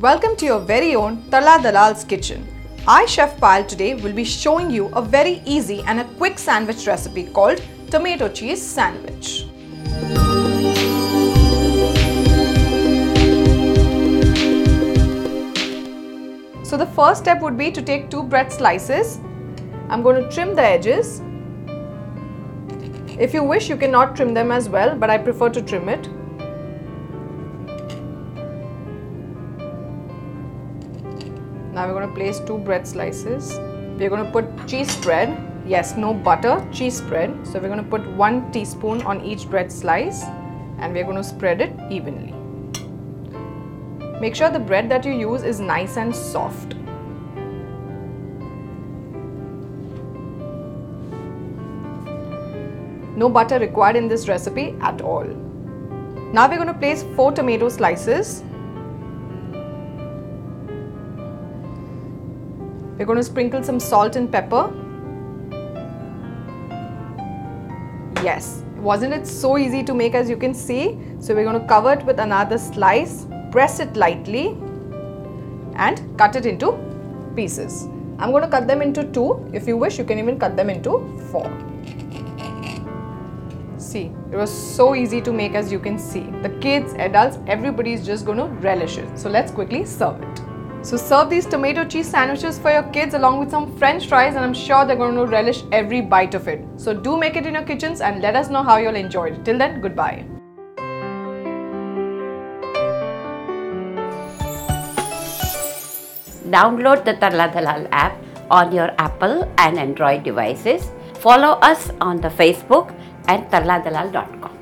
Welcome to your very own Tarla Dalal's kitchen. I, Chef Payal, today will be showing you a very easy and a quick sandwich recipe called tomato cheese sandwich. So the first step would be to take two bread slices. I'm going to trim the edges. If you wish, you can not trim them as well, but I prefer to trim it. Now we're going to place two bread slices. We're going to put cheese spread. Yes, no butter, cheese spread. So we're going to put 1 teaspoon on each bread slice and we're going to spread it evenly. Make sure the bread that you use is nice and soft. No butter required in this recipe at all. Now we're going to place 4 tomato slices. We're going to sprinkle some salt and pepper. Yes, wasn't it so easy to make, as you can see? So we're going to cover it with another slice, press it lightly and cut it into pieces. I'm going to cut them into 2. If you wish, you can even cut them into 4. See, it was so easy to make, as you can see. The kids, adults, everybody is just going to relish it. So let's quickly serve it. So serve these tomato cheese sandwiches for your kids along with some French fries, and I'm sure they're going to relish every bite of it. So do make it in your kitchens and let us know how you'll enjoy it. Till then, goodbye. Download the Tarla Dalal app on your Apple and Android devices. Follow us on the Facebook at tarladalal.com.